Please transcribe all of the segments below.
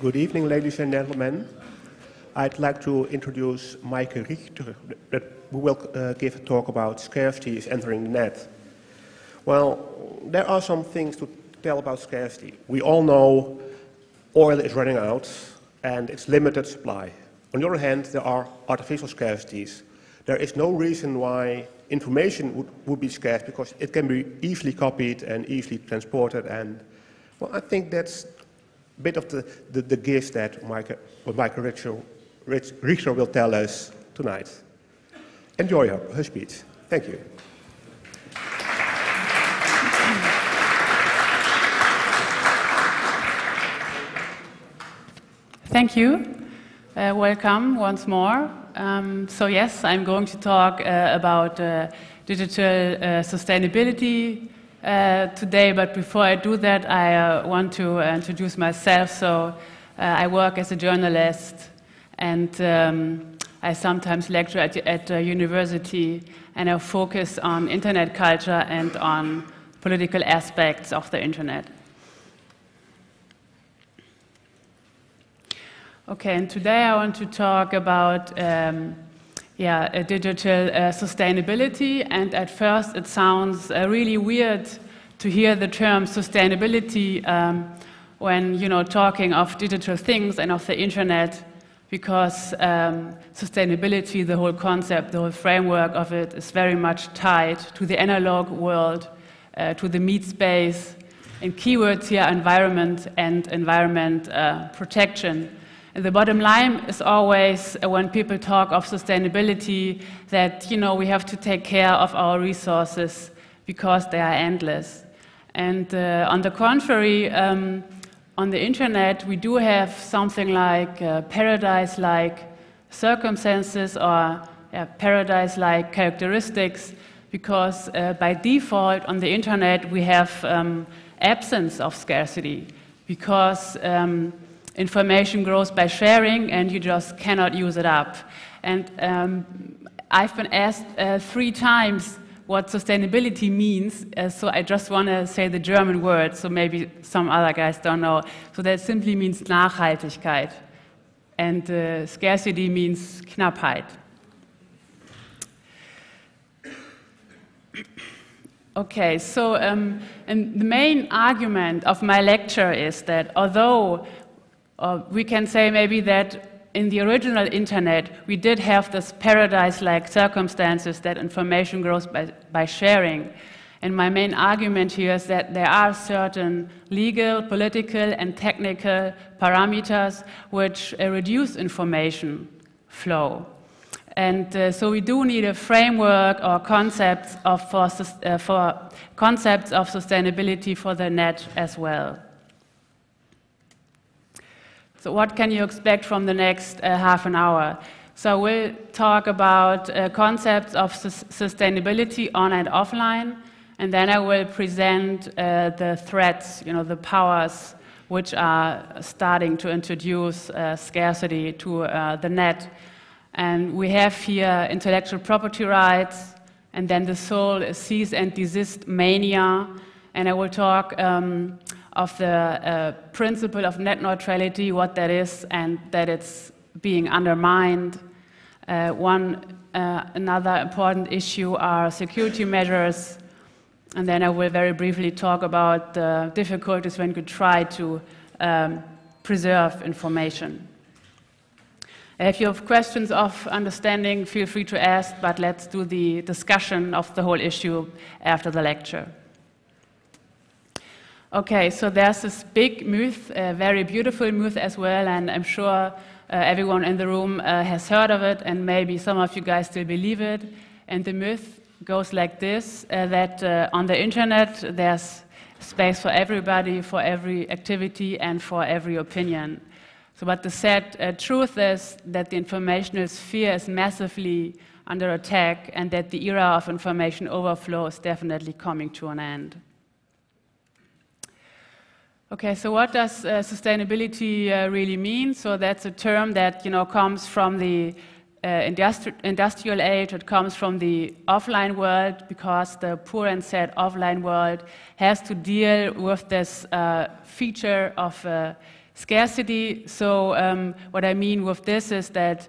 Good evening, ladies and gentlemen. I'd like to introduce Michael Richter, who will give a talk about scarcity is entering the net. Well, there are some things to tell about scarcity. We all know oil is running out and it's limited supply. On the other hand, there are artificial scarcities. There is no reason why information would be scarce because it can be easily copied and easily transported. And well, I think that's bit of the gist that Michael Richter will tell us tonight. Enjoy her speech. Thank you. Thank you. Welcome once more. So yes, I'm going to talk about digital sustainability today, but before I do that, I want to introduce myself. So I work as a journalist, and I sometimes lecture at a university, and I focus on internet culture and on political aspects of the internet. Okay, and today I want to talk about digital sustainability, and at first it sounds really weird to hear the term sustainability when, you know, talking of digital things and of the internet, because sustainability, the whole concept, the whole framework of it is very much tied to the analog world, to the meat space, and keywords here are environment and environment protection. And the bottom line is always, when people talk of sustainability, that, you know, we have to take care of our resources because they are endless. And on the contrary, on the internet we do have something like paradise-like circumstances or paradise-like characteristics, because by default on the internet we have absence of scarcity, because information grows by sharing, and you just cannot use it up. And I've been asked 3 times what sustainability means, so I just want to say the German word, so maybe some other guys don't know. So that simply means Nachhaltigkeit, and scarcity means Knappheit. Okay, so and the main argument of my lecture is that although we can say maybe that in the original internet we did have this paradise-like circumstances that information grows by sharing. And my main argument here is that there are certain legal, political, and technical parameters which reduce information flow. And so we do need a framework or concepts of, for concepts of sustainability for the net as well. So what can you expect from the next half an hour? So we'll talk about concepts of sustainability on and offline, and then I will present the threats, you know, the powers which are starting to introduce scarcity to the net. And we have here intellectual property rights, and then the sole cease and desist mania, and I will talk of the principle of net neutrality, what that is, and that it's being undermined. Another important issue are security measures, and then I will very briefly talk about the difficulties when you try to preserve information. If you have questions of understanding, feel free to ask, but let's do the discussion of the whole issue after the lecture. Okay, so there's this big myth, a very beautiful myth as well, and I'm sure everyone in the room has heard of it, and maybe some of you guys still believe it. And the myth goes like this, that on the internet there's space for everybody, for every activity, and for every opinion. So, but the sad truth is that the informational sphere is massively under attack, and that the era of information overflow is definitely coming to an end. Okay, so what does sustainability really mean? So that's a term that, you know, comes from the industrial age. It comes from the offline world, because the poor and sad offline world has to deal with this feature of Scarcity, so what I mean with this is that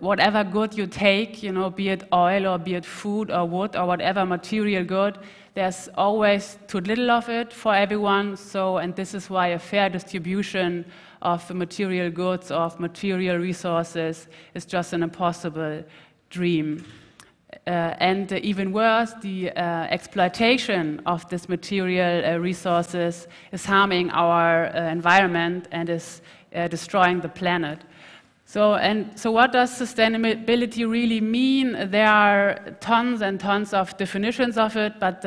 whatever good you take, you know, be it oil or be it food or wood or whatever material good, there's always too little of it for everyone, so, and this is why a fair distribution of material goods, of material resources is just an impossible dream. And even worse, the exploitation of this material resources is harming our environment and is destroying the planet. So, what does sustainability really mean? There are tons and tons of definitions of it, but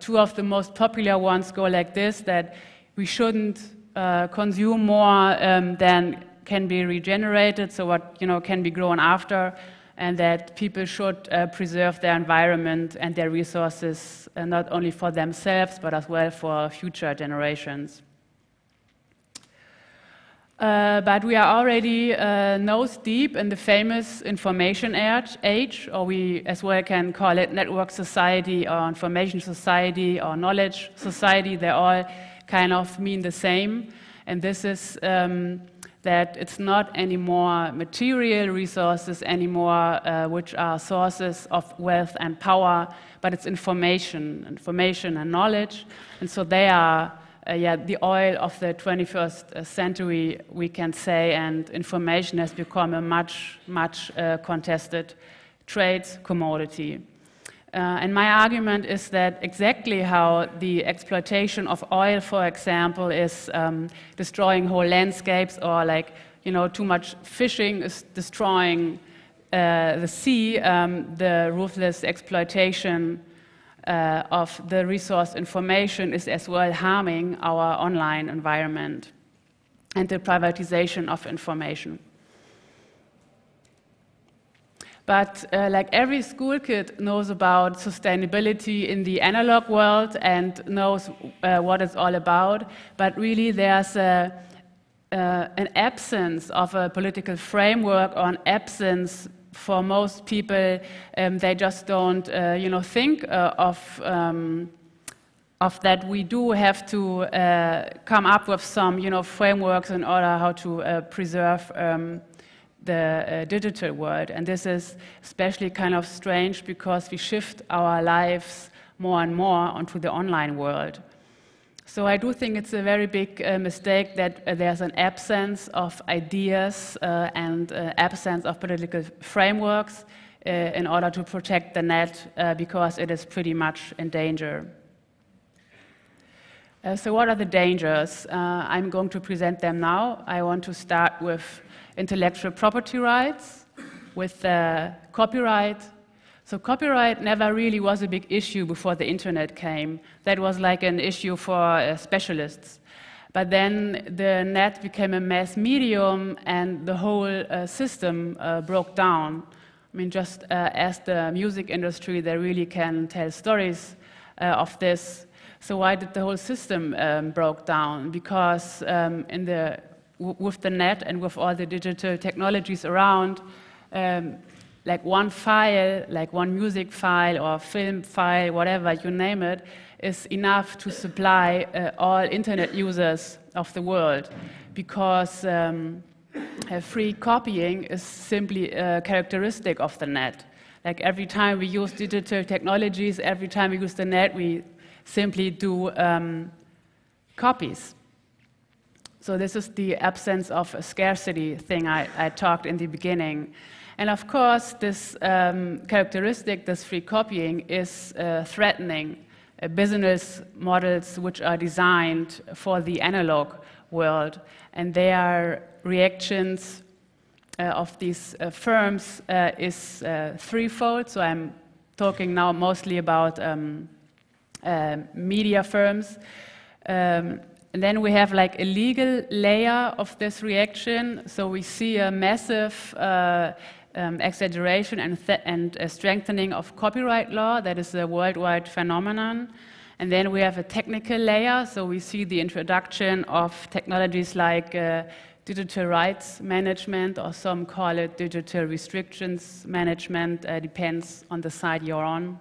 two of the most popular ones go like this, that we shouldn't consume more than can be regenerated, so what, you know, can be grown after, and that people should preserve their environment and their resources, not only for themselves, but as well for future generations. But we are already nose deep in the famous information age, or we as well can call it network society or information society or knowledge society. They all kind of mean the same, and this is that it's not anymore material resources anymore, which are sources of wealth and power, but it's information, and knowledge, and so they are the oil of the 21st century, we can say, and information has become a much, much contested trade commodity. And my argument is that exactly how the exploitation of oil, for example, is destroying whole landscapes, or like, you know, too much fishing is destroying the sea, the ruthless exploitation of the resource information is as well harming our online environment and the privatization of information. But like every school kid knows about sustainability in the analog world and knows what it's all about, but really there's an absence of a political framework, or an absence for most people. They just don't you know, think of that we do have to come up with some, you know, frameworks in order how to preserve the digital world, and this is especially kind of strange because we shift our lives more and more onto the online world. So I do think it's a very big mistake that there's an absence of ideas and absence of political frameworks in order to protect the net, because it is pretty much in danger. So what are the dangers? I'm going to present them now. I want to start with intellectual property rights, with copyright. So copyright never really was a big issue before the internet came. That was like an issue for specialists. But then the net became a mass medium and the whole system broke down. I mean, just as the music industry, they really can tell stories of this. So why did the whole system broke down? Because with the net and with all the digital technologies around, like one file, like one music file or film file, whatever, you name it, is enough to supply all internet users of the world, because free copying is simply a characteristic of the net. Like every time we use digital technologies, every time we use the net, we simply do copies. So this is the absence of a scarcity thing I talked in the beginning. And of course, this characteristic, this free copying, is threatening business models which are designed for the analog world. And their reactions of these firms is threefold. So I'm talking now mostly about media firms. And then we have like a legal layer of this reaction. So we see a massive exaggeration and strengthening of copyright law. That is a worldwide phenomenon. And then we have a technical layer. So we see the introduction of technologies like digital rights management, or some call it digital restrictions management. Depends on the side you're on.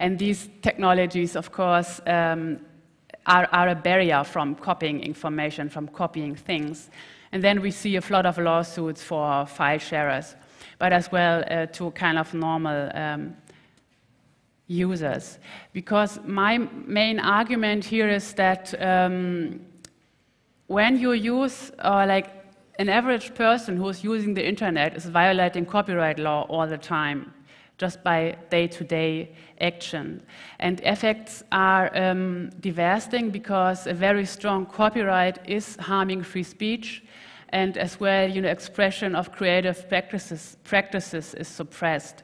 And these technologies, of course, are a barrier from copying information, from copying things. And then we see a flood of lawsuits for file sharers, but as well to kind of normal users. Because my main argument here is that when you use, like an average person who's using the internet is violating copyright law all the time, just by day-to-day action. And effects are devastating because a very strong copyright is harming free speech, and as well, you know, expression of creative practices is suppressed.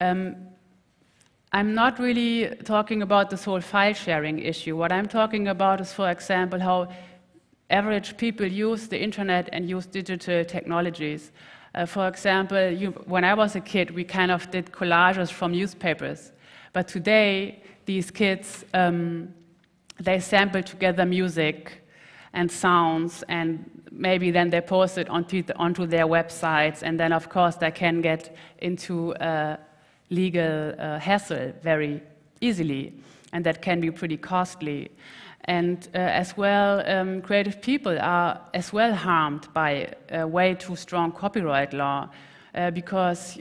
I'm not really talking about this whole file sharing issue. What I'm talking about is, for example, how average people use the internet and use digital technologies. For example, when I was a kid, we kind of did collages from newspapers. But today, these kids, they sample together music and sounds, and maybe then they post it onto their websites, and then, of course, they can get into legal hassle very easily, and that can be pretty costly. And as well, creative people are as well harmed by way too strong copyright law, because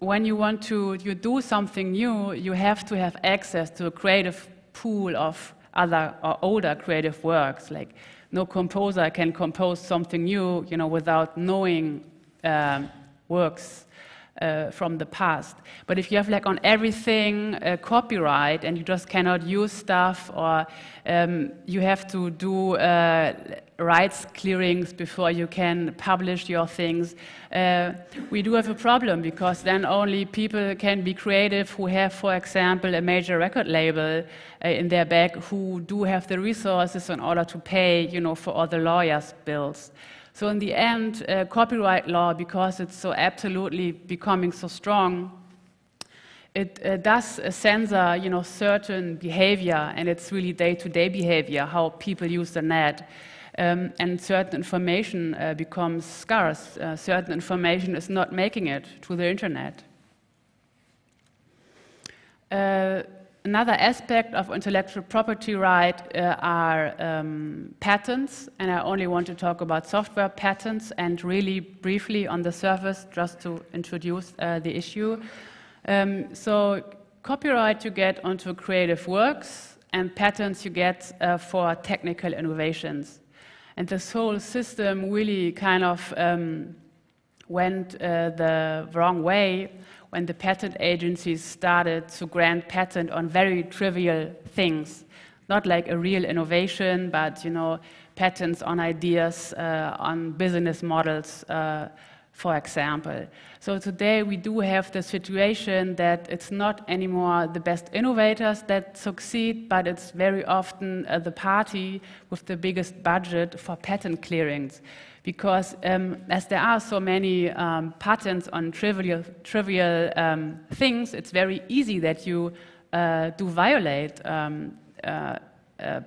when you want to do something new, you have to have access to a creative pool of other or older creative works. Like, no composer can compose something new, you know, without knowing works from the past. But if you have, like, on everything copyright and you just cannot use stuff, or you have to do rights clearings before you can publish your things, we do have a problem, because then only people can be creative who have, for example, a major record label in their back, who do have the resources in order to pay, you know, for all the lawyers' bills. So in the end, copyright law, because it's so absolutely becoming so strong, it does censor, you know, certain behavior, and it's really day-to-day behavior, how people use the net. And certain information becomes scarce. Certain information is not making it to the internet. Another aspect of intellectual property right are patents, and I only want to talk about software patents, and really briefly on the surface, just to introduce the issue. So copyright you get onto creative works, and patents you get for technical innovations. And this whole system really kind of went the wrong way when the patent agencies started to grant patent on very trivial things, not like a real innovation, but, you know, patents on ideas, on business models, for example. So today we do have the situation that it's not anymore the best innovators that succeed, but it's very often the party with the biggest budget for patent clearings. Because as there are so many patents on trivial things, it's very easy that you do violate a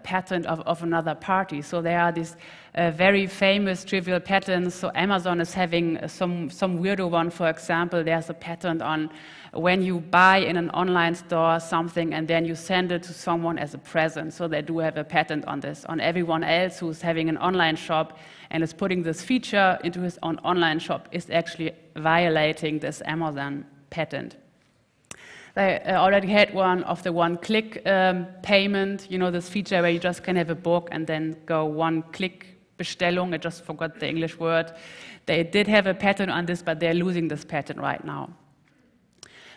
patent of another party. So there are these very famous trivial patents. So Amazon is having some weirdo one, for example. There's a patent on when you buy in an online store something and then you send it to someone as a present. So they do have a patent on this. On everyone else who's having an online shop and is putting this feature into his own online shop is actually violating this Amazon patent. They already had one of the one-click payment, you know, this feature where you just can have a book and then go one-click Bestellung. I just forgot the English word. They did have a patent on this, but they're losing this patent right now.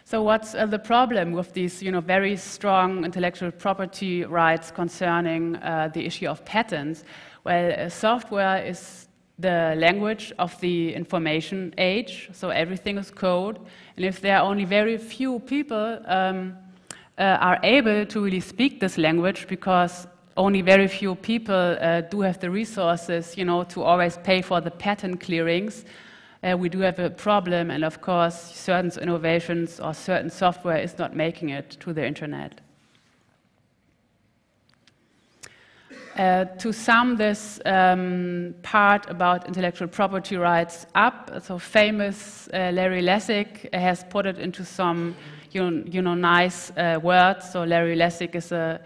So what's the problem with these, you know, very strong intellectual property rights concerning the issue of patents? Well, software is the language of the information age, so everything is code. And if there are only very few people are able to really speak this language, because only very few people do have the resources, you know, to always pay for the patent clearings, we do have a problem. And of course, certain innovations or certain software is not making it to the internet. To sum this part about intellectual property rights up, so famous Larry Lessig has put it into some, you know, nice words. So Larry Lessig is a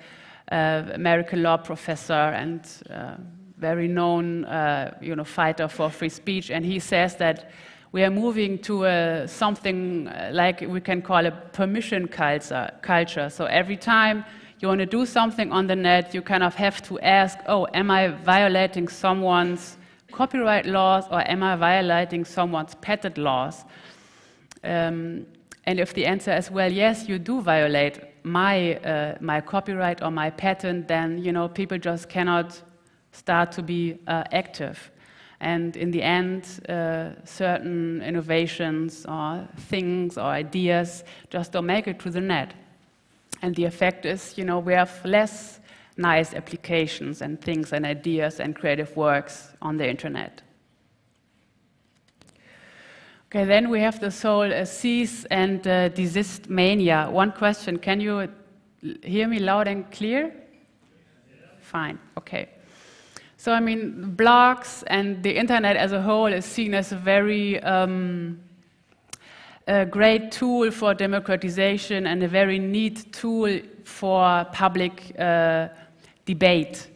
American law professor and very known fighter for free speech, and he says that we are moving to something like we can call a permission culture. So every time you want to do something on the net, you kind of have to ask, oh, am I violating someone's copyright laws, or am I violating someone's patent laws? And if the answer is, well, yes, you do violate my copyright or my patent, then people just cannot start to be active. And in the end, certain innovations or things or ideas just don't make it to the net. And the effect is, we have less nice applications and things and ideas and creative works on the internet. Okay, then we have the whole cease and desist mania. One question, can you hear me loud and clear? Yeah. Fine, okay. So, I mean, blogs and the internet as a whole is seen as a very a great tool for democratization and a very neat tool for public debate.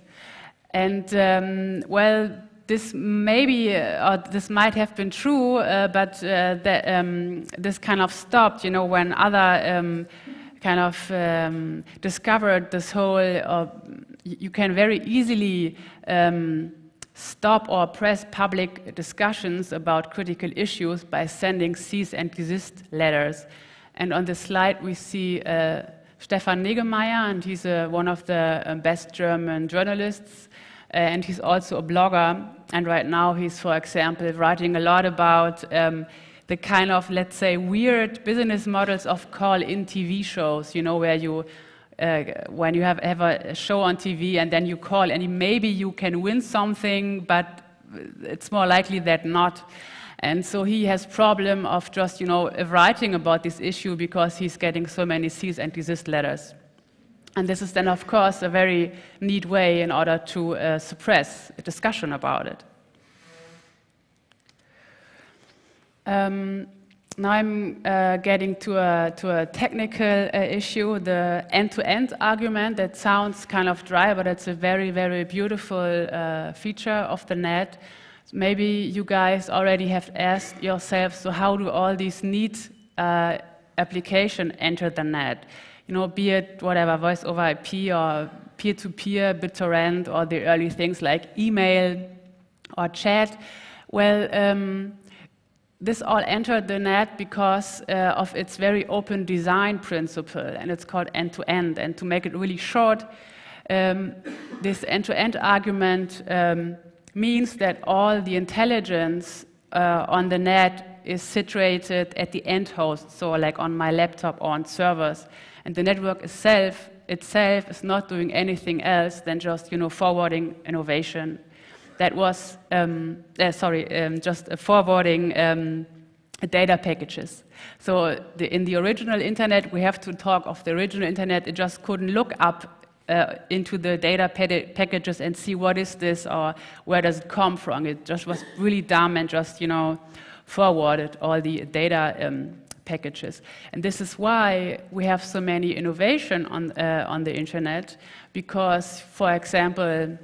And, well, this maybe, or this might have been true, but this kind of stopped, when other discovered this whole, you can very easily stop or press public discussions about critical issues by sending cease and desist letters. And on the slide we see Stefan Nigemeyer, and he's one of the best German journalists, and he's also a blogger, and right now he's, for example, writing a lot about the kind of, let's say, weird business models of call-in TV shows, where you when you have a show on TV and then you call, and maybe you can win something, but it's more likely that not. And so he has problem of just, writing about this issue because he's getting so many cease and desist letters. And this is then, of course, a very neat way in order to suppress a discussion about it. Now I'm getting to a technical issue, the end-to-end argument that sounds kind of dry, but it's a very, very beautiful feature of the net. Maybe you guys already have asked yourselves, so how do all these neat applications enter the net? Be it whatever, voice over IP or peer-to-peer, BitTorrent, or the early things like email or chat. Well, this all entered the net because of its very open design principle, and it's called end-to-end. And to make it really short, this end-to-end argument means that all the intelligence on the net is situated at the end host, so like on my laptop or on servers. And the network itself is not doing anything else than just forwarding innovation. That was, just forwarding data packages. So in the original internet, we have to talk of the original internet, it just couldn't look up into the data packages and see what is this or where does it come from. It just was really dumb and just, forwarded all the data packages. And this is why we have so many innovation on the internet, because, for example,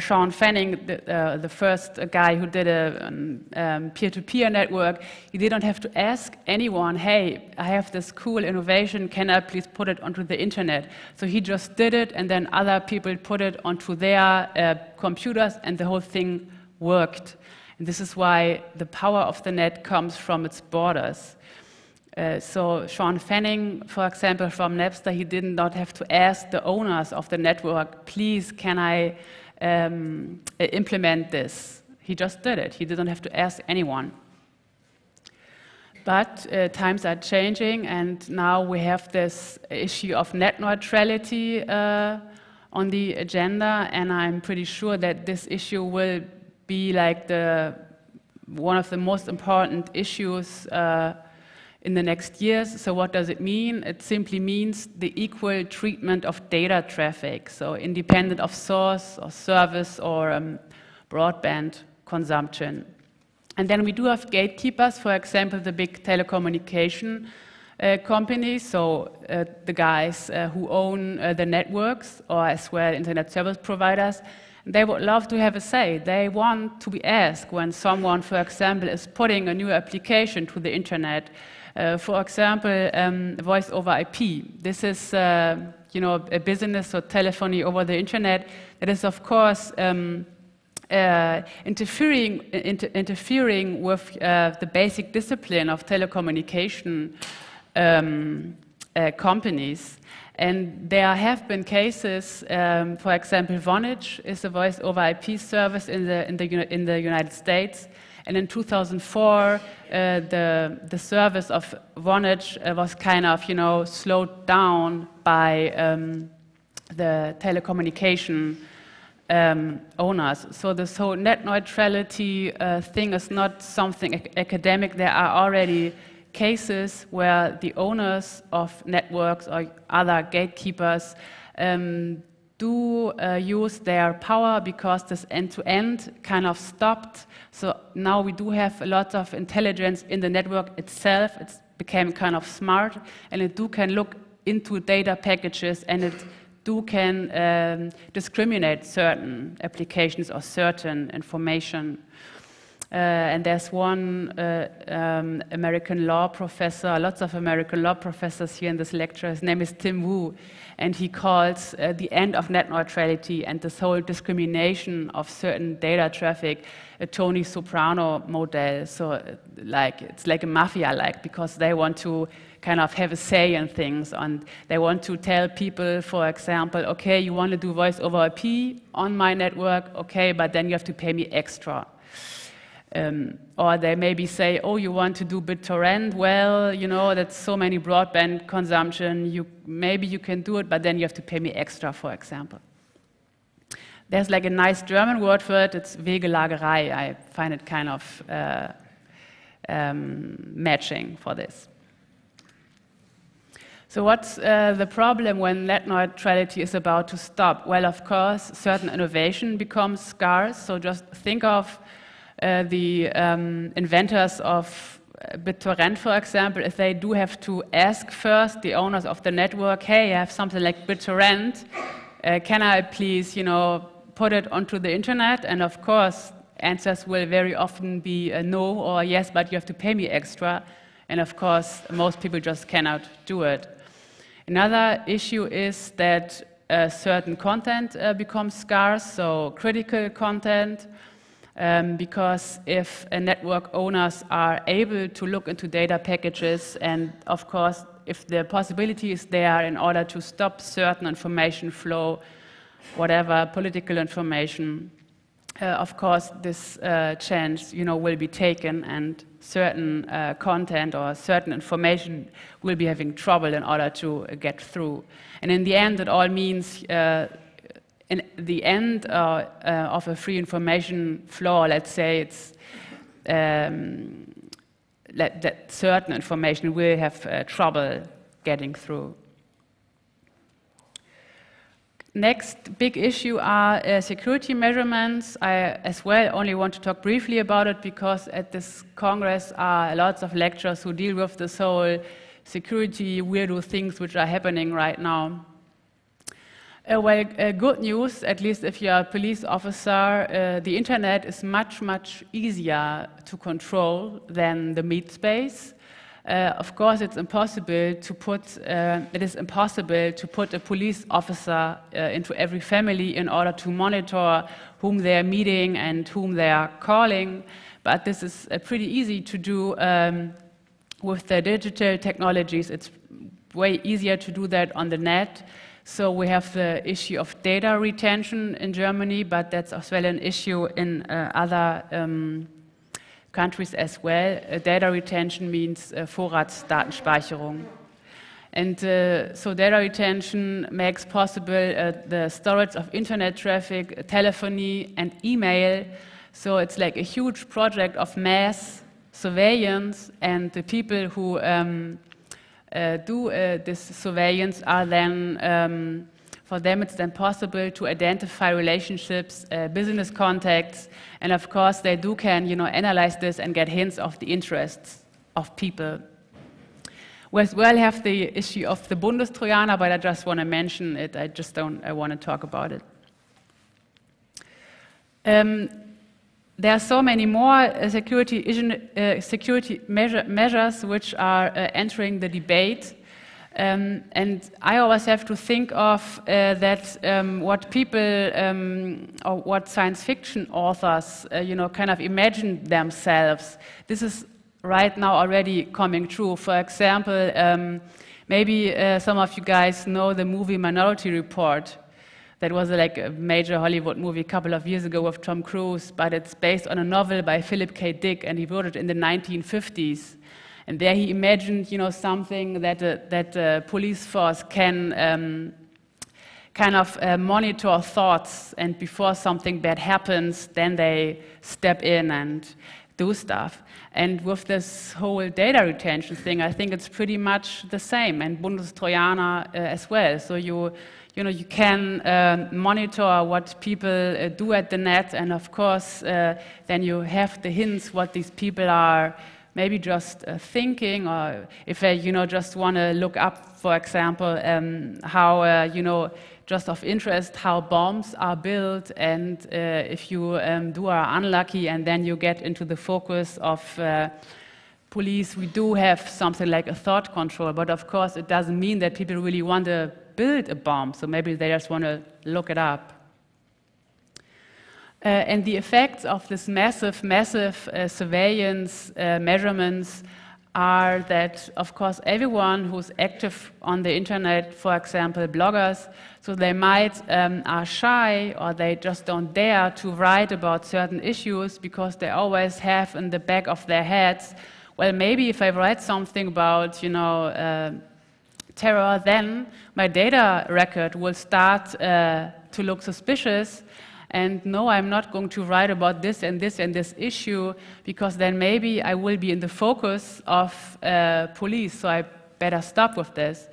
Sean Fanning, the first guy who did a peer-to-peer network, he didn't have to ask anyone, hey, I have this cool innovation, can I please put it onto the internet? So he just did it, and then other people put it onto their computers, and the whole thing worked. And this is why the power of the net comes from its borders. So Sean Fanning, for example, from Napster, he did not have to ask the owners of the network, please, can I implement this? He just did it. He didn't have to ask anyone. But times are changing, and now we have this issue of net neutrality on the agenda, and I'm pretty sure that this issue will be like one of the most important issues in the next years. So what does it mean? It simply means the equal treatment of data traffic, so independent of source or service or broadband consumption. And then we do have gatekeepers, for example, the big telecommunication companies, so the guys who own the networks or as well internet service providers, they would love to have a say. They want to be asked when someone, for example, is putting a new application to the internet. For example, voice over IP. This is you know, a business or telephony over the internet that is, of course, interfering with the basic discipline of telecommunication companies. And there have been cases, for example, Vonage is a voice over IP service in the United States. And in 2004, the service of Vonage was kind of, you know, slowed down by the telecommunication owners. So this whole net neutrality thing is not something academic. There are already cases where the owners of networks or other gatekeepers do use their power, because this end-to-end kind of stopped. So now we do have a lot of intelligence in the network itself. It became kind of smart, and it can look into data packages, and it can discriminate certain applications or certain information. And there's one American law professor, lots of American law professors here in this lecture. His name is Tim Wu, and he calls the end of net neutrality and this whole discrimination of certain data traffic a Tony Soprano model. So like, it's like a mafia-like, because they want to kind of have a say in things, and they want to tell people, for example, okay, you want to do voice over IP on my network, okay, but then you have to pay me extra. Or they maybe say, oh, you want to do BitTorrent? Well, you know, that's so many broadband consumption. Maybe you can do it, but then you have to pay me extra, for example. There's like a nice German word for it. It's Wegelagerei. I find it kind of matching for this. So what's the problem when net neutrality is about to stop? Well, of course, certain innovation becomes scarce. So just think of the inventors of BitTorrent, for example. If they do have to ask first the owners of the network, hey, I have something like BitTorrent, can I please, you know, put it onto the internet? And of course, answers will very often be no or yes, but you have to pay me extra. And of course, most people just cannot do it. Another issue is that certain content becomes scarce, so critical content, because if network owners are able to look into data packages, and of course, if the possibility is there in order to stop certain information flow, whatever, political information, of course, this chance, you know, will be taken, and certain content or certain information will be having trouble in order to get through. And in the end, it all means, in the end of a free information flow, let's say, it's that certain information will have trouble getting through. Next big issue are security measurements. I as well only want to talk briefly about it, because at this Congress are lots of lectures who deal with this whole security weirdo things which are happening right now. Well, good news, at least if you're a police officer, the internet is much, much easier to control than the meat space. Of course, it's impossible to put a police officer into every family in order to monitor whom they are meeting and whom they are calling. But this is pretty easy to do with the digital technologies. It's way easier to do that on the net. So we have the issue of data retention in Germany, but that's as well an issue in other countries as well. Data retention means Vorratsdatenspeicherung. And so data retention makes possible the storage of internet traffic, telephony, and email. So it's like a huge project of mass surveillance, and the people who do this surveillance are then, for them it's then possible to identify relationships, business contacts, and of course they can, you know, analyze this and get hints of the interests of people. We as well have the issue of the Bundestrojaner, but I just want to mention it. I want to talk about it. There are so many more security measures which are entering the debate. And I always have to think of what people or what science fiction authors, kind of imagine themselves. This is right now already coming true. For example, maybe some of you guys know the movie Minority Report. That was like a major Hollywood movie a couple of years ago with Tom Cruise, but it's based on a novel by Philip K. Dick, and he wrote it in the 1950s. And there he imagined, something that police force can monitor thoughts, and before something bad happens, then they step in and do stuff. And with this whole data retention thing, I think it's pretty much the same, and Bundestrojaner as well. So you can monitor what people do at the net, and of course, then you have the hints what these people are maybe just thinking, or if they, just want to look up, for example, how, just of interest, how bombs are built, and if you are unlucky, and then you get into the focus of police. We do have something like a thought control, but of course it doesn't mean that people really want to build a bomb, so maybe they just want to look it up. And the effects of this massive surveillance measurements are that, of course, everyone who's active on the internet, for example, bloggers, so they might are shy, or they just don't dare to write about certain issues because they always have in the back of their heads, well, maybe if I write something about, terror, then my data record will start to look suspicious. And no, I'm not going to write about this and this and this issue, because then maybe I will be in the focus of police, so I better stop with this.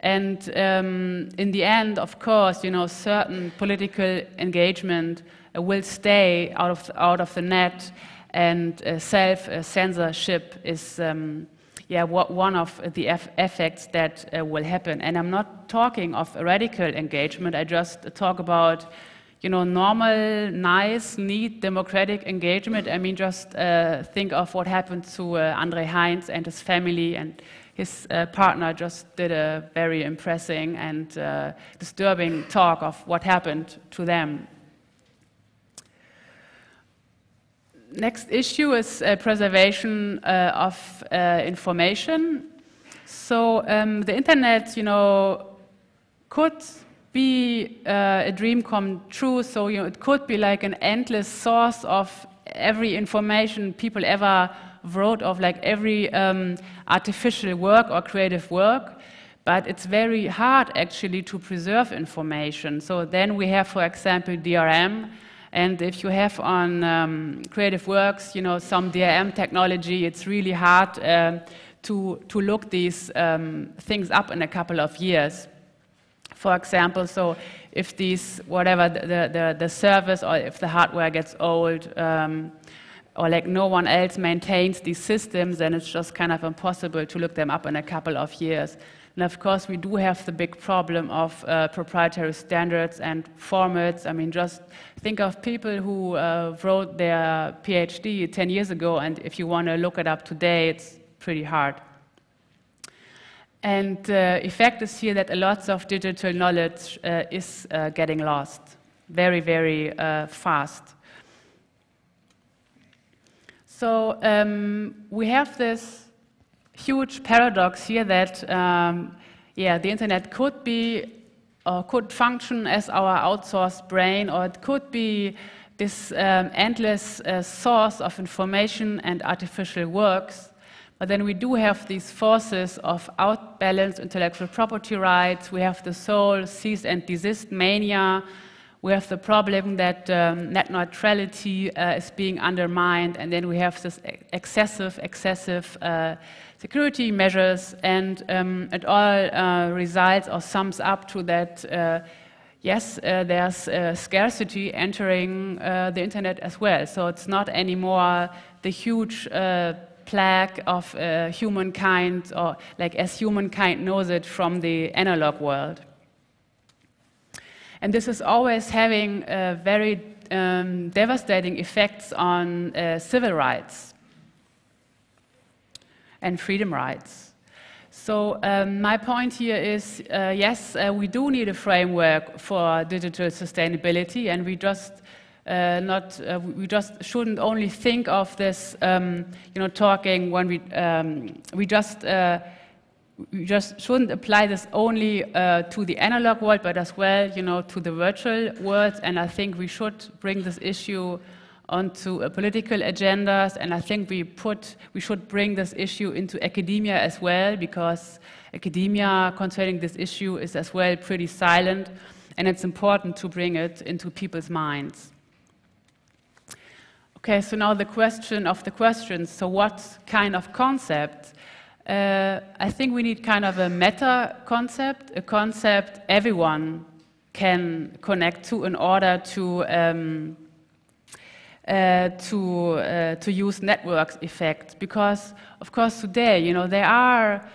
And in the end, of course, certain political engagement will stay out of the net, and self-censorship is one of the effects that will happen. And I'm not talking of radical engagement, I just talk about normal, nice, neat, democratic engagement. I mean, just think of what happened to Andre Heinz and his family, and his partner just did a very impressive and disturbing talk of what happened to them. Next issue is preservation of information. So the internet, could be a dream come true, so it could be like an endless source of every information people ever wrote of, like every artificial work or creative work, but it's very hard actually to preserve information. So then we have, for example, DRM, and if you have on creative works, some DRM technology, it's really hard to look these things up in a couple of years. For example, so if these, whatever, the service, or if the hardware gets old, or like no one else maintains these systems, then it's just kind of impossible to look them up in a couple of years. And of course, we do have the big problem of proprietary standards and formats. I mean, just think of people who wrote their PhD 10 years ago, and if you want to look it up today, it's pretty hard. And the effect is here that a lot of digital knowledge is getting lost very, very fast. So we have this huge paradox here that, the internet could be or could function as our outsourced brain, or it could be this endless source of information and artificial works. But then we do have these forces of outbalanced intellectual property rights, we have the sole cease and desist mania, we have the problem that net neutrality is being undermined, and then we have this excessive security measures, and it all results or sums up to that, yes, there's scarcity entering the internet as well. So it's not anymore the huge plague of humankind, or like as humankind knows it from the analog world. And this is always having very devastating effects on civil rights and freedom rights. So my point here is, yes, we do need a framework for digital sustainability, and we just shouldn't only think of this, you know, talking when we just shouldn't apply this only to the analog world, but as well, you know, to the virtual world. And I think we should bring this issue onto political agendas, and I think we should bring this issue into academia as well, because academia concerning this issue is as well pretty silent, and it's important to bring it into people's minds. Okay, so now the question of the questions. So what kind of concept? I think we need kind of a meta concept, a concept everyone can connect to in order to use networks effect. Because of course today, you know, there are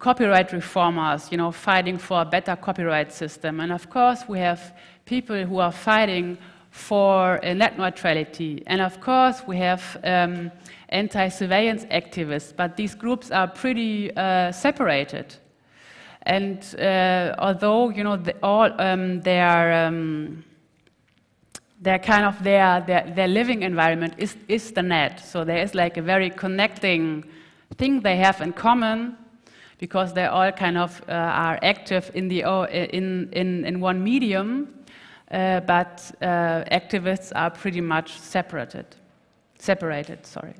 copyright reformers, you know, fighting for a better copyright system, and of course we have people who are fighting for net neutrality, and of course we have anti-surveillance activists, but these groups are pretty separated. And although, you know, they all their living environment is the net, so there is like a very connecting thing they have in common, because they all kind of are active in the in one medium, but activists are pretty much separated. Sorry.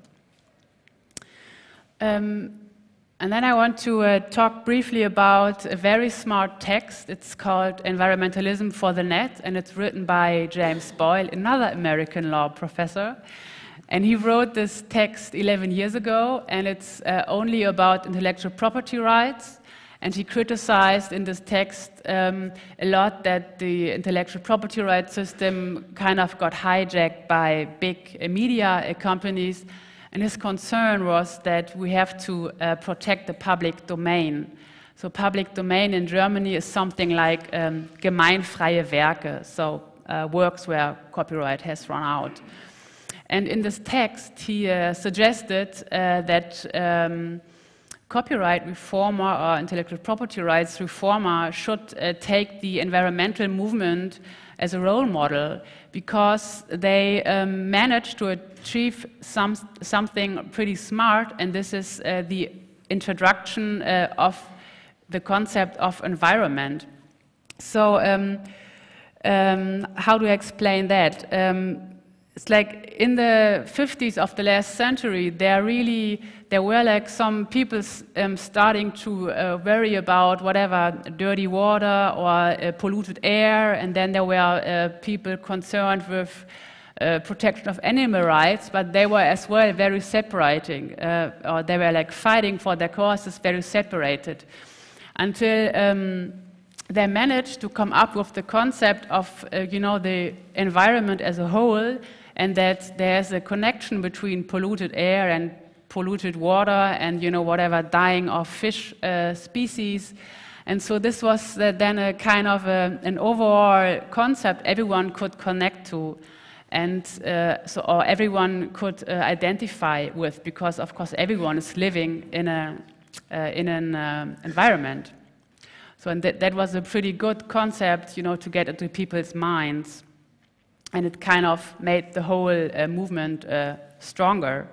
And then I want to talk briefly about a very smart text. It's called Environmentalism for the Net, and it's written by James Boyle, another American law professor. And he wrote this text 11 years ago, and it's only about intellectual property rights. And he criticized in this text a lot that the intellectual property rights system kind of got hijacked by big media companies. And his concern was that we have to protect the public domain. So public domain in Germany is something like gemeinfreie Werke, so works where copyright has run out. And in this text, he suggested that copyright reformer or intellectual property rights reformer should take the environmental movement as a role model, because they managed to achieve something pretty smart, and this is the introduction of the concept of environment. So how do I explain that? It's like in the 50s of the last century, there were like some people starting to worry about whatever dirty water or polluted air, and then there were people concerned with protection of animal rights, but they were as well very separating, or they were like fighting for their causes very separated, until they managed to come up with the concept of, you know, the environment as a whole, and that there's a connection between polluted air and polluted water and, you know, whatever dying of fish species. And so this was then a kind of an overall concept everyone could connect to, and or everyone could identify with, because of course everyone is living in an environment. So and that was a pretty good concept, you know, to get into people's minds, and it kind of made the whole movement stronger.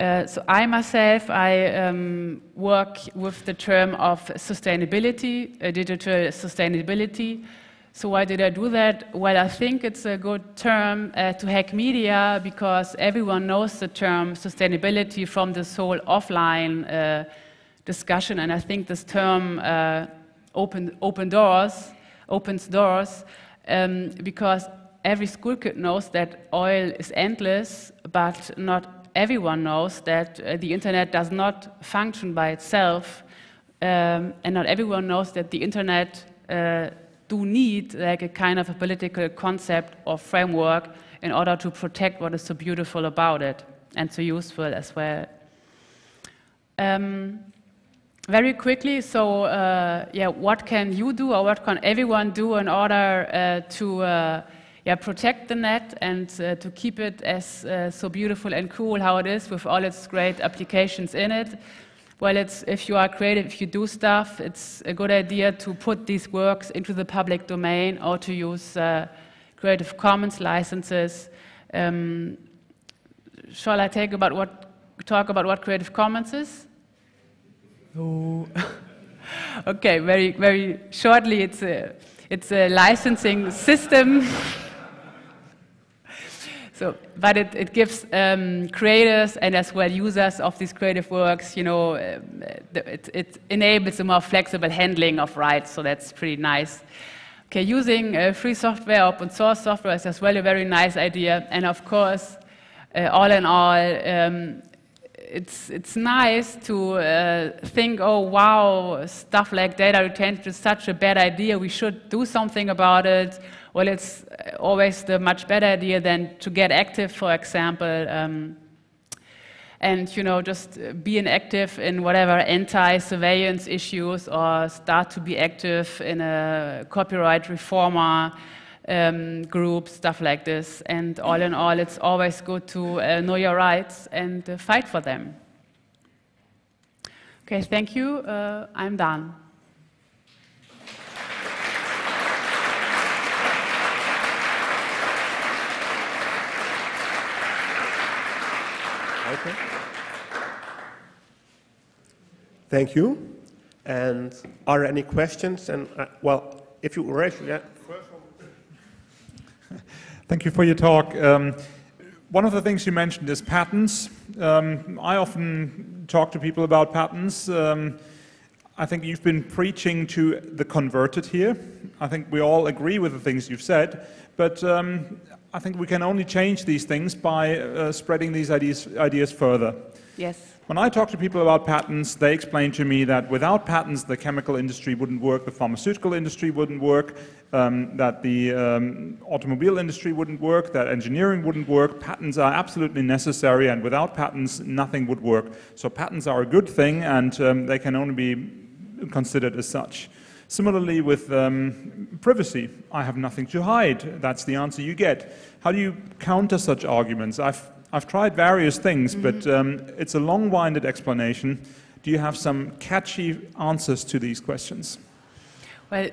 So I myself, I work with the term of sustainability, digital sustainability. So why did I do that? Well, I think it's a good term to hack media, because everyone knows the term sustainability from this whole offline discussion, and I think this term opens doors, because every school kid knows that oil is endless, but not everyone knows that the internet does not function by itself, and not everyone knows that the internet do need like a kind of a political concept or framework in order to protect what is so beautiful about it. and so useful as well. Very quickly, so yeah, what can you do, or what can everyone do in order to yeah, protect the net and to keep it as so beautiful and cool how it is with all its great applications in it? Well, it's, if you are creative, if you do stuff, it's a good idea to put these works into the public domain or to use Creative Commons licenses. Shall I talk about what Creative Commons is? No. Okay, very, very shortly, it's a licensing system. So, but it gives creators and as well users of these creative works, you know, it enables a more flexible handling of rights, so that's pretty nice. Okay, using free software, open source software is as well a very nice idea, and of course, all in all, it's nice to think, oh wow, stuff like data retention is such a bad idea, we should do something about it. Well, it's always the much better idea than to get active, for example, and, you know, just be inactive in whatever anti-surveillance issues, or start to be active in a copyright reformer group, stuff like this. And all in all, it's always good to know your rights and fight for them. Okay, thank you. I'm done. Okay. Thank you. And are there any questions? And well, if you raise, yeah. Thank you for your talk. One of the things you mentioned is patents. I often talk to people about patents. I think you've been preaching to the converted here. I think we all agree with the things you've said, but I think we can only change these things by spreading these ideas further. Yes. When I talk to people about patents, they explain to me that without patents, the chemical industry wouldn't work, the pharmaceutical industry wouldn't work, that the automobile industry wouldn't work, that engineering wouldn't work. Patents are absolutely necessary, and without patents, nothing would work. So patents are a good thing, and they can only be considered as such. Similarly with privacy, I have nothing to hide. That's the answer you get. How do you counter such arguments? I've tried various things, but it's a long-winded explanation. Do you have some catchy answers to these questions? Well,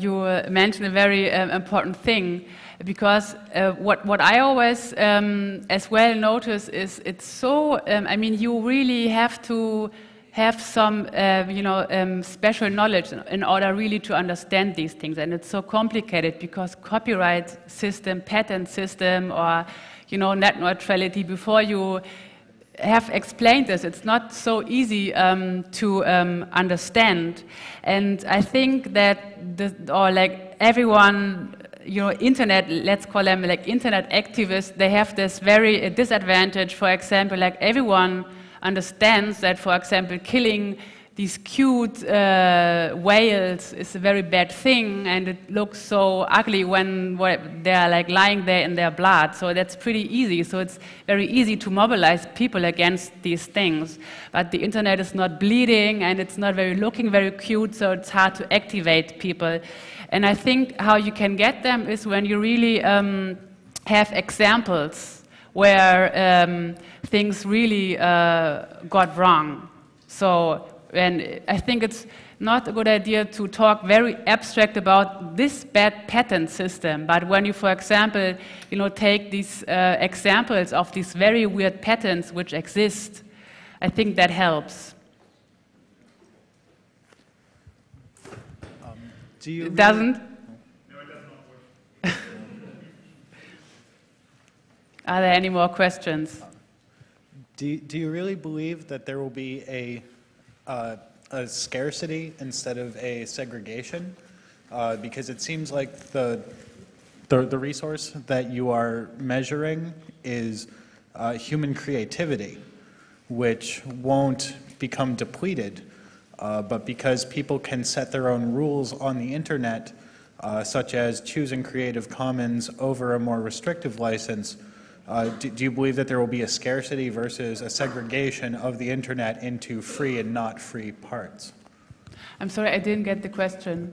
you mentioned a very important thing, because what I always as well notice is it's so, I mean, you really have to have some you know, special knowledge in order really to understand these things, and it's so complicated because copyright system, patent system, or, you know, net neutrality, before you have explained this, it's not so easy to understand. And I think that like everyone, you know, internet, let's call them like internet activists, they have this very disadvantage. For example, like everyone understands that, for example, killing these cute whales is a very bad thing, and it looks so ugly when they are like lying there in their blood. So that's pretty easy. So it's very easy to mobilize people against these things. But the internet is not bleeding, and it's not looking very cute, so it's hard to activate people. And I think how you can get them is when you really have examples where things really got wrong. So, and I think it's not a good idea to talk very abstract about this bad patent system, but when you, for example, you know, take these examples of these very weird patents which exist, I think that helps. It doesn't? No, it does not work. Are there any more questions? Do you really believe that there will be a scarcity instead of a segregation? Because it seems like the resource that you are measuring is human creativity, which won't become depleted, but because people can set their own rules on the internet, such as choosing Creative Commons over a more restrictive license, Do you believe that there will be a scarcity versus a segregation of the internet into free and not free parts? I'm sorry, I didn't get the question.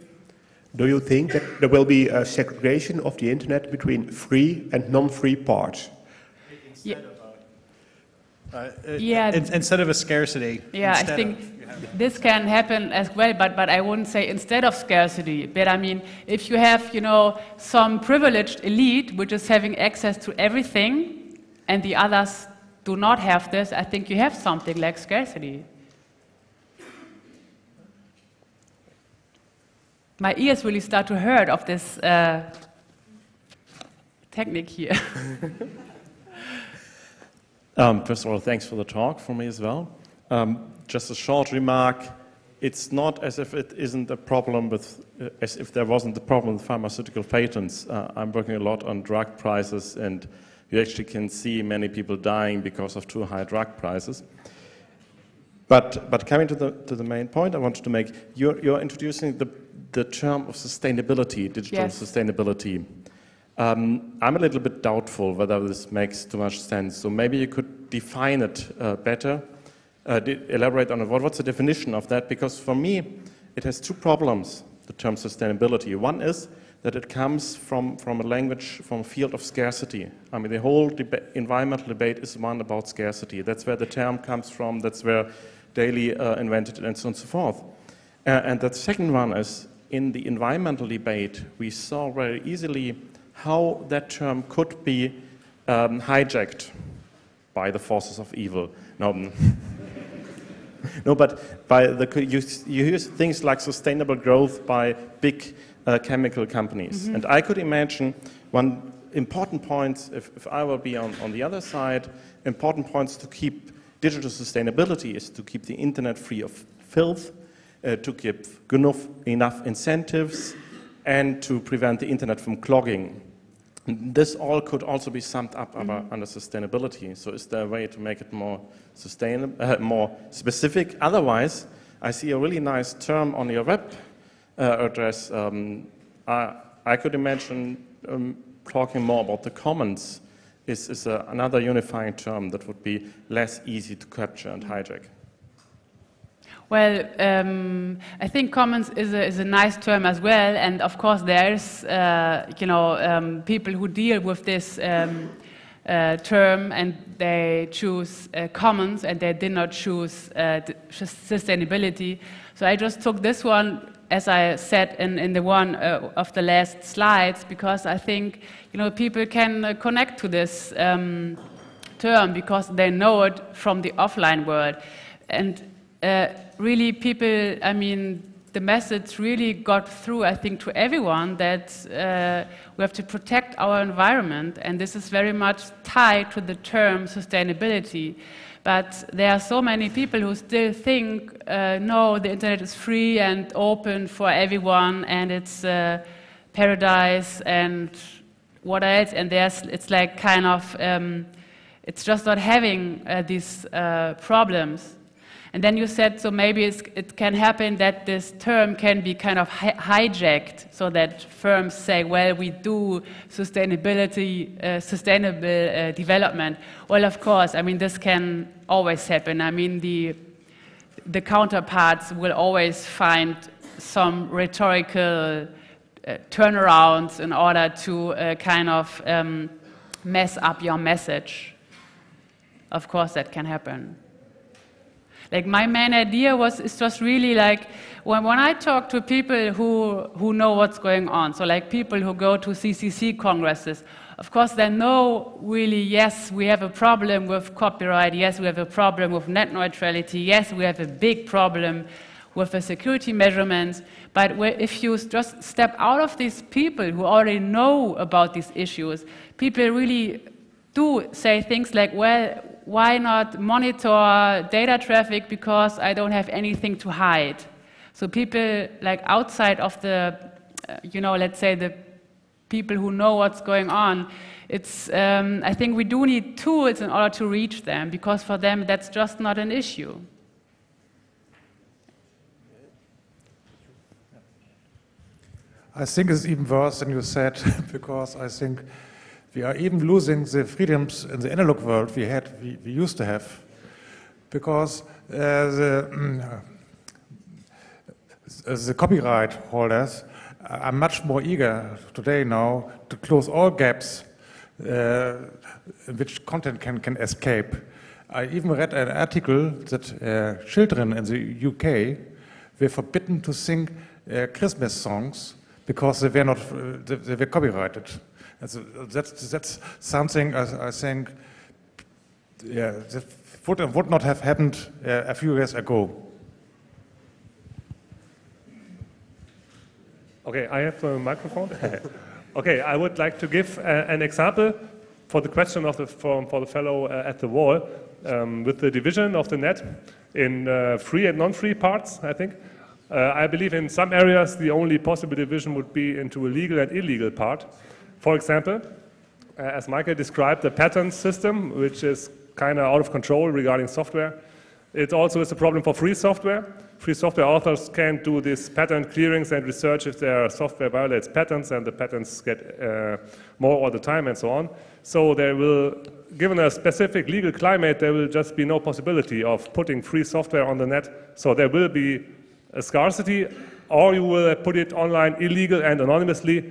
Do you think that there will be a segregation of the internet between free and non-free parts? Yeah. Instead of a scarcity. Yeah, I think this can happen as well, but I wouldn't say instead of scarcity. But I mean, if you have, you know, some privileged elite which is having access to everything, and the others do not have this, I think you have something like scarcity. My ears really start to hurt of this technique here. First of all, thanks for the talk from me as well. Just a short remark. It's not as if it isn't a problem with, as if there wasn't a problem with pharmaceutical patents. I'm working a lot on drug prices, and you actually can see many people dying because of too high drug prices. But coming to the main point I wanted to make, you're introducing the term of sustainability, digital yes. sustainability. I'm a little bit doubtful whether this makes too much sense. So maybe you could define it better, elaborate on it. What's the definition of that? Because for me, it has two problems, the term sustainability. One is that it comes from a language, from a field of scarcity. I mean, the whole environmental debate is one about scarcity. That's where the term comes from. That's where Daly invented it, and so on and so forth. And the second one is, in the environmental debate, we saw very easily how that term could be hijacked by the forces of evil. No, no, but by the you use things like sustainable growth by big chemical companies. Mm-hmm. And I could imagine one important point, if I will be on the other side, important points to keep digital sustainability is to keep the internet free of filth, to give enough incentives, and to prevent the internet from clogging. This all could also be summed up mm-hmm. under sustainability. So is there a way to make it more sustainable, more specific? Otherwise, I see a really nice term on your web address. I could imagine talking more about the commons is another unifying term that would be less easy to capture and hijack. Well, I think commons is a nice term as well, and of course there's people who deal with this term, and they choose commons, and they did not choose sustainability. So I just took this one, as I said in the one of the last slides, because I think people can connect to this term because they know it from the offline world, and. Really people, I mean, the message really got through, I think, to everyone that we have to protect our environment, and this is very much tied to the term sustainability. But there are so many people who still think, no, the internet is free and open for everyone, and it's paradise and what else, and it's like kind of, it's just not having these problems. And then you said, so maybe it can happen that this term can be kind of hijacked, so that firms say, well, we do sustainability, sustainable development. Well, of course, I mean, this can always happen. I mean, the counterparts will always find some rhetorical turnarounds in order to kind of mess up your message. Of course, that can happen. Like my main idea was, it's just really like, when I talk to people who know what's going on, so like people who go to CCC congresses, of course they know really, yes, we have a problem with copyright, yes, we have a problem with net neutrality, yes, we have a big problem with the security measurements, but if you just step out of these people who already know about these issues, people really do say things like, well, why not monitor data traffic because I don't have anything to hide? So people like outside of the, let's say the people who know what's going on, it's, I think we do need tools in order to reach them, because for them that's just not an issue. I think it's even worse than you said, because I think We are even losing the freedoms in the analog world we used to have, because the copyright holders are much more eager today now to close all gaps in which content can escape. I even read an article that children in the UK were forbidden to sing Christmas songs because they were not they were copyrighted. That's something I think that would not have happened a few years ago. Okay, I have a microphone. Okay, I would like to give an example for the question of for the fellow at the wall with the division of the net in free and non-free parts, I think. I believe in some areas the only possible division would be into a legal and illegal part. For example, as Michael described, the patent system, which is kind of out of control regarding software. It also is a problem for free software. Free software authors can't do this patent clearings and research if their software violates patents, and the patents get more all the time and so on. So there will, given a specific legal climate, there will just be no possibility of putting free software on the net. So there will be a scarcity, or you will put it online illegal and anonymously,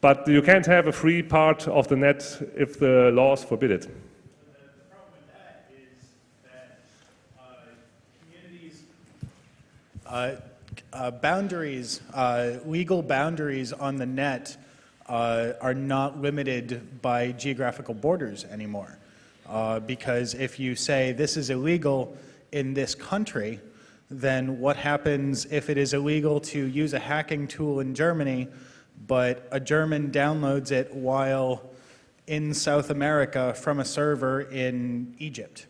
but you can't have a free part of the net if the laws forbid it. The problem with that is that communities, boundaries, legal boundaries on the net are not limited by geographical borders anymore. Because if you say this is illegal in this country, then what happens if it is illegal to use a hacking tool in Germany, but a German downloads it while in South America from a server in Egypt?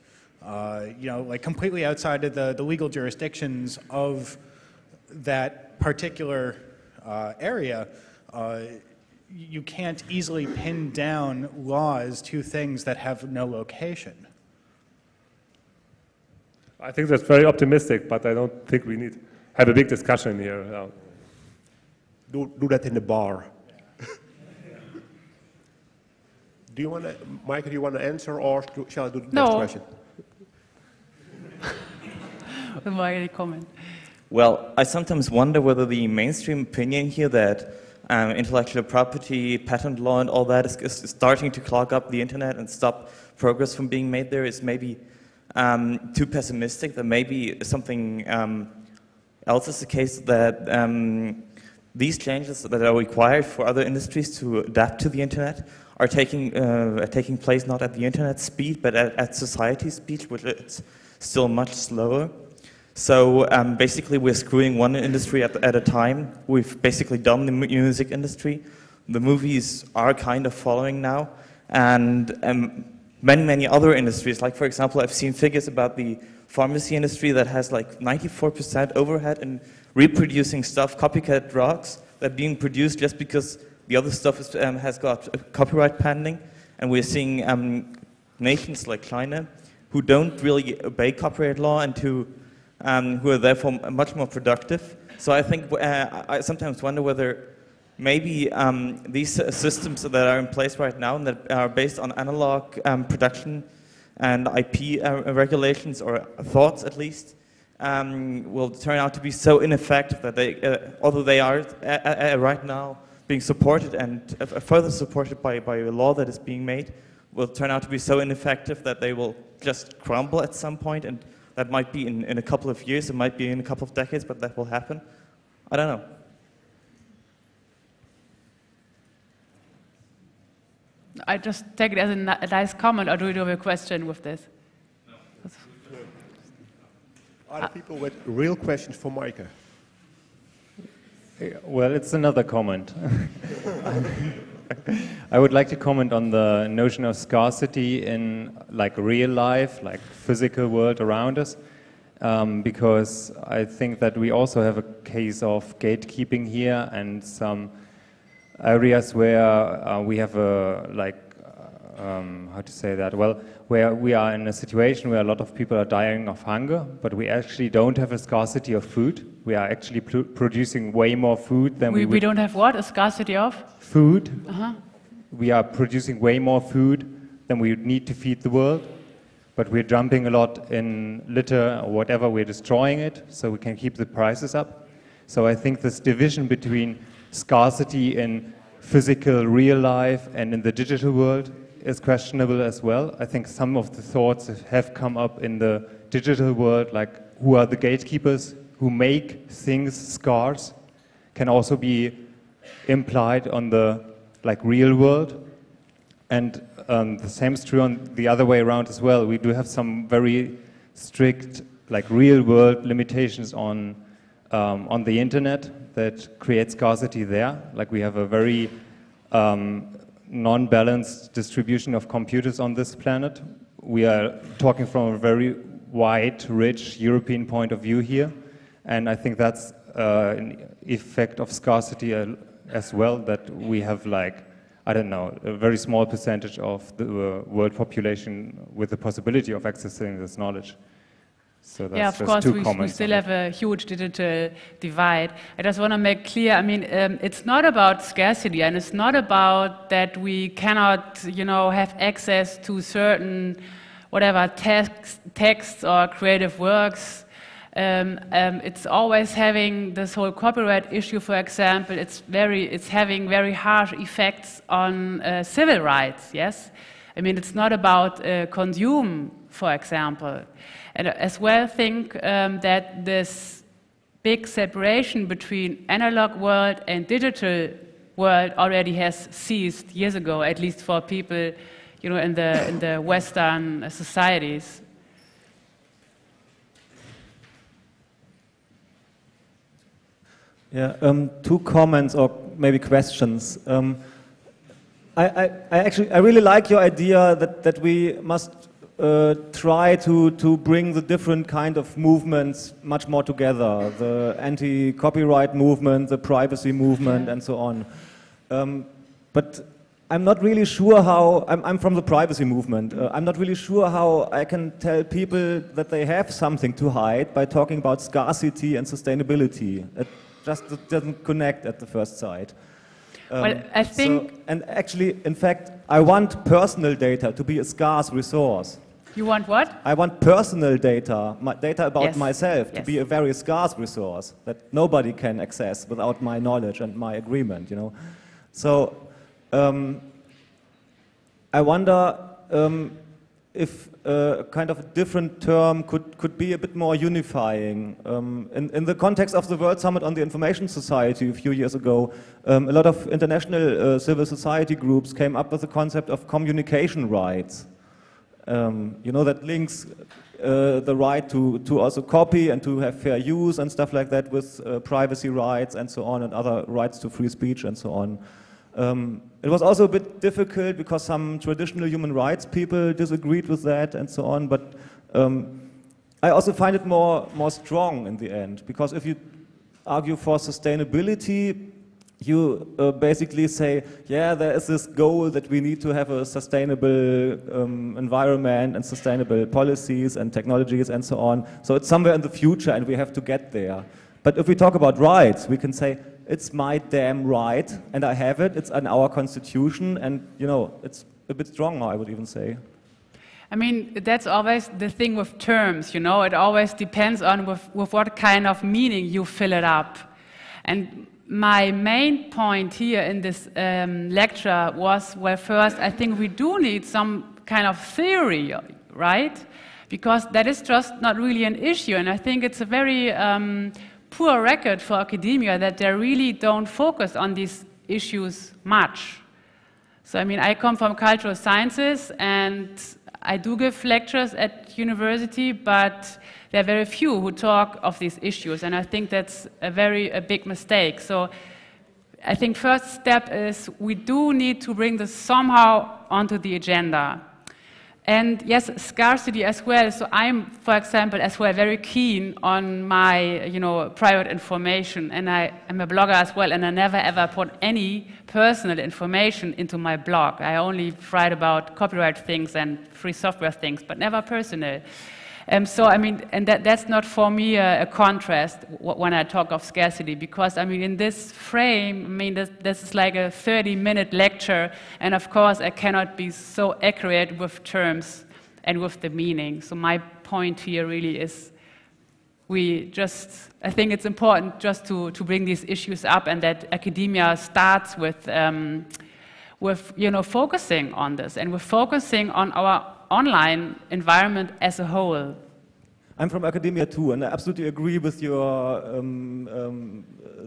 You know, like completely outside of the legal jurisdictions of that particular area. You can't easily pin down laws to things that have no location. I think that's very optimistic, but I don't think we need to have a big discussion here. Do that in the bar. Do you want to, Michael, do you want to answer, or shall I do the next question? Any comment? Well, I sometimes wonder whether the mainstream opinion here that intellectual property, patent law, and all that is starting to clog up the internet and stop progress from being made there is maybe too pessimistic. That maybe something else is the case, that these changes that are required for other industries to adapt to the internet are taking place not at the internet speed, but at society speed, which is still much slower. So basically we're screwing one industry at a time. We've basically done the music industry. The movies are kind of following now. And many other industries, like for example, I've seen figures about the pharmacy industry that has like 94% overhead in reproducing stuff, copycat drugs that are being produced just because the other stuff is, has got copyright pending. And we're seeing nations like China who don't really obey copyright law and who are therefore much more productive. So I think I sometimes wonder whether maybe these systems that are in place right now and that are based on analog production and IP regulations, or thoughts at least, will turn out to be so ineffective that they, although they are right now being supported and further supported by the law that is being made, will turn out to be so ineffective that they will just crumble at some point. And that might be in a couple of years, it might be in a couple of decades, but that will happen. I don't know. I just take it as a nice comment, or do you have a question with this? No. Are there people with real questions for Meike? Well, it's another comment. I would like to comment on the notion of scarcity in like real life, like physical world around us, because I think that we also have a case of gatekeeping here, and some areas where we have a how to say that? Well, where we are in a situation where a lot of people are dying of hunger, but we actually don't have a scarcity of food. We are actually producing way more food than we don't have what? A scarcity of? Food. Uh-huh. we are producing way more food than we need to feed the world, but we're dumping a lot in litter or whatever, we're destroying it so we can keep the prices up. So I think this division between scarcity in physical, real life and in the digital world is questionable as well. I think some of the thoughts have come up in the digital world, like who are the gatekeepers who make things scarce, can also be implied on the real world. And the same is true on the other way around as well. We do have some very strict real world limitations on the internet that create scarcity there. We have a very non-balanced distribution of computers on this planet. We are talking from a very wide, rich European point of view here. And I think that's an effect of scarcity as well, that we have I don't know, a very small percentage of the world population with the possibility of accessing this knowledge. So that's of course we still have a huge digital divide. I just want to make clear, I mean, it's not about scarcity, and it's not about that we cannot, you know, have access to certain, whatever, texts or creative works. It's always having this whole copyright issue, for example, it's having very harsh effects on civil rights, yes? I mean, it's not about consume, for example. And as well think that this big separation between analog world and digital world already has ceased years ago, at least for people, you know, in the Western societies. Yeah, two comments or maybe questions. I really like your idea that we must try to bring the different kind of movements much more together. The anti-copyright movement, the privacy movement, and so on. But I'm not really sure how, I'm from the privacy movement, I'm not really sure how I can tell people that they have something to hide by talking about scarcity and sustainability. It doesn't connect at the first sight. Well, I think and actually, in fact, I want personal data to be a scarce resource. You want what? I want personal data, data about myself, to be a very scarce resource that nobody can access without my knowledge and my agreement, you know. So, I wonder if kind of a different term could be a bit more unifying. In the context of the World Summit on the Information Society a few years ago, a lot of international civil society groups came up with the concept of communication rights. You know, that links the right to also copy and to have fair use and stuff like that with privacy rights and so on, and other rights to free speech and so on. It was also a bit difficult because some traditional human rights people disagreed with that and so on, but I also find it more strong in the end, because if you argue for sustainability, you basically say, yeah, there is this goal that we need to have a sustainable environment and sustainable policies and technologies and so on, so it's somewhere in the future and we have to get there. But if we talk about rights, we can say, it's my damn right, and I have it, it's in our constitution, and, you know, it's a bit stronger, I would even say. I mean, that's always the thing with terms, you know, it always depends on with what kind of meaning you fill it up. And my main point here in this lecture was, well, first, I think we do need some kind of theory, right? Because that is just not really an issue, and I think it's a very poor record for academia that they really don't focus on these issues much. So I mean, I come from cultural sciences and I do give lectures at university, but there are very few who talk of these issues, and I think that's a big mistake. So I think first step is we do need to bring this somehow onto the agenda. And yes, scarcity as well. So I'm, for example, as well very keen on my, you know, private information, and I am a blogger as well, and I never ever put any personal information into my blog. I only write about copyright things and free software things, but never personal. So I mean, and that's not for me a contrast when I talk of scarcity, because I mean in this frame, I mean this is like a 30-minute lecture, and of course I cannot be so accurate with terms and with the meaning. So my point here really is, I think it's important just to bring these issues up, and that academia starts with focusing on this, and we're focusing on our online environment as a whole. I'm from academia too, and I absolutely agree with your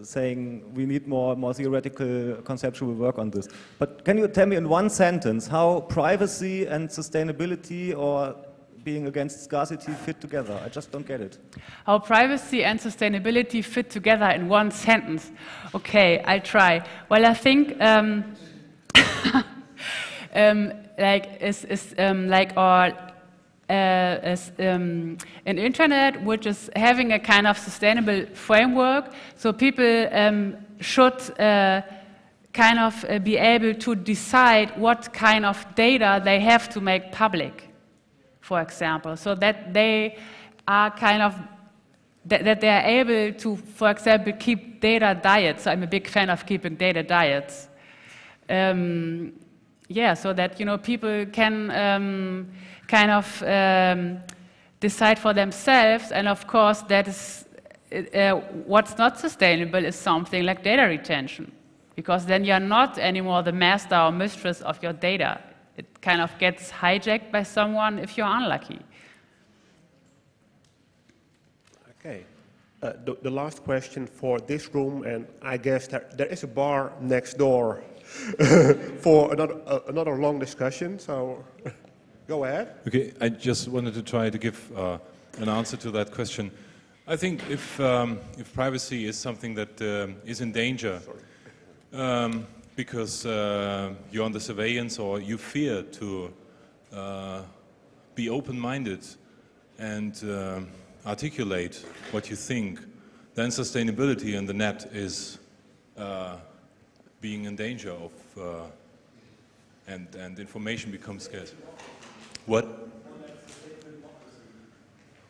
saying we need more theoretical, conceptual work on this. But can you tell me in one sentence how privacy and sustainability, or being against scarcity, fit together? I just don't get it. How privacy and sustainability fit together in one sentence. Okay, I'll try. Well, I think an internet which is having a kind of sustainable framework, so people should kind of be able to decide what kind of data they have to make public, for example, so that they are kind of that they are able to, for example, keep data diets. So I'm a big fan of keeping data diets. Yeah, so that people can kind of decide for themselves, and of course that is what's not sustainable is something like data retention, because then you're not anymore the master or mistress of your data. It kind of gets hijacked by someone if you're unlucky. Okay. The last question for this room, and I guess there is a bar next door for another long discussion, so go ahead. Okay, I just wanted to try to give an answer to that question. I think if privacy is something that is in danger because you're under surveillance, or you fear to be open-minded and articulate what you think, then sustainability in the net is being in danger of, and information becomes scarce. Well,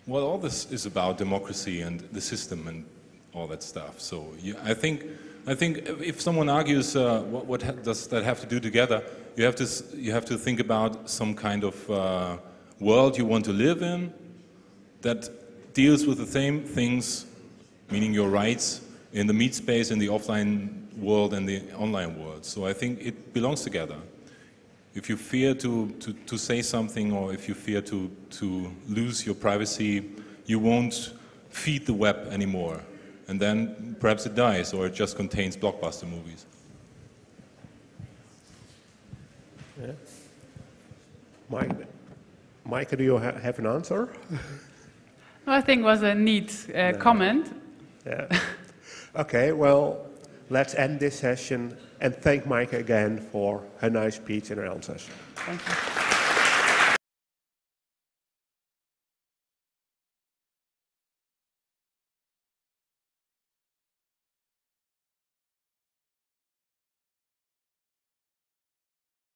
all this is about democracy and the system and all that stuff. So you, I think if someone argues, what does that have to do together? You have to think about some kind of world you want to live in that deals with the same things, meaning your rights in the meat space, in the offline world and the online world. So I think it belongs together. If you fear to say something, or if you fear to lose your privacy, you won't feed the web anymore. And then perhaps it dies, or it just contains blockbuster movies. Yeah. Mike, do you have an answer? Well, I think it was a neat comment. Yeah. Okay, well, let's end this session and thank Michael again for her nice speech and her answers. Thank you.